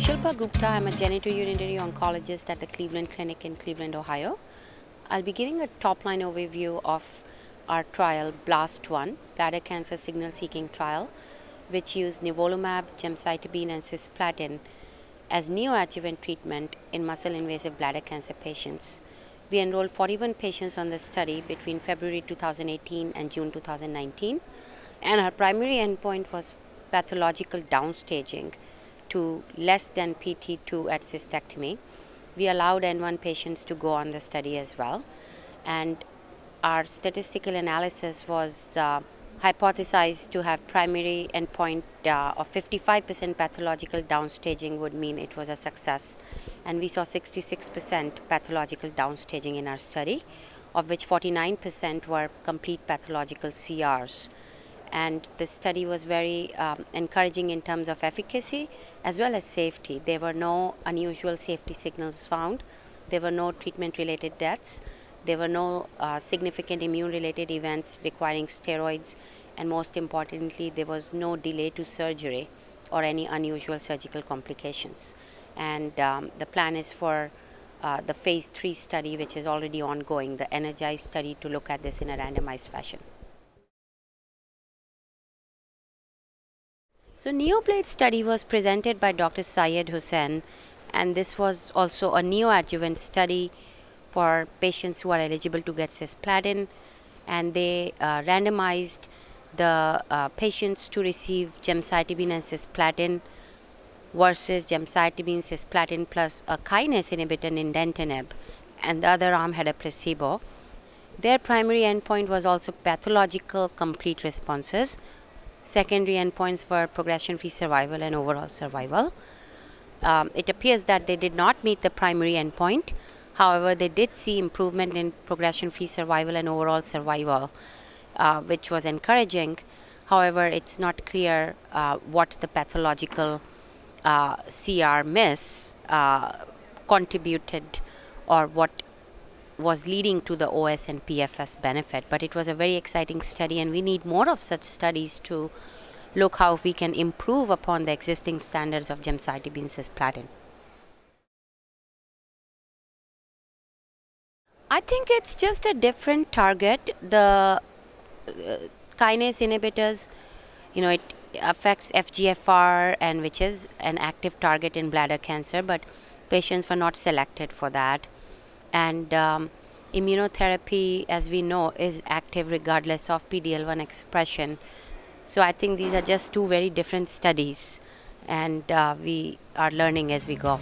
Shilpa Gupta, I'm a genitourinary oncologist at the Cleveland Clinic in Cleveland, Ohio. I'll be giving a top-line overview of our trial, BLAST-1, bladder cancer signal-seeking trial, which used nivolumab, gemcitabine, and cisplatin as neoadjuvant treatment in muscle-invasive bladder cancer patients. We enrolled 41 patients on this study between February 2018 and June 2019, and our primary endpoint was pathological downstaging to less than PT2 at cystectomy. We allowed N1 patients to go on the study as well. And our statistical analysis was hypothesized to have primary endpoint of 55% pathological downstaging would mean it was a success. And we saw 66% pathological downstaging in our study, of which 49% were complete pathological CRs. And the study was very encouraging in terms of efficacy as well as safety. There were no unusual safety signals found. There were no treatment-related deaths. There were no significant immune-related events requiring steroids. And most importantly, there was no delay to surgery or any unusual surgical complications. And the plan is for the phase 3 study, which is already ongoing, the ENERGIZE study, to look at this in a randomized fashion. So NEO-BLADE study was presented by Dr. Syed Hussain, and this was also a neoadjuvant study for patients who are eligible to get cisplatin, and they randomized the patients to receive gemcitabine and cisplatin versus gemcitabine, cisplatin plus a kinase inhibitor, indentinib, and the other arm had a placebo. Their primary endpoint was also pathological complete responses. Secondary endpoints were progression-free survival and overall survival. It appears that they did not meet the primary endpoint. However, they did see improvement in progression-free survival and overall survival, which was encouraging. However, it's not clear what the pathological CR miss contributed or what was leading to the OS and PFS benefit. But it was a very exciting study, and we need more of such studies to look how we can improve upon the existing standards of gemcitabine, cisplatin. I think it's just a different target. The kinase inhibitors, you know, it affects FGFR, and which is an active target in bladder cancer, but patients were not selected for that. And immunotherapy, as we know, is active regardless of PD-L1 expression. So I think these are just two very different studies, and we are learning as we go.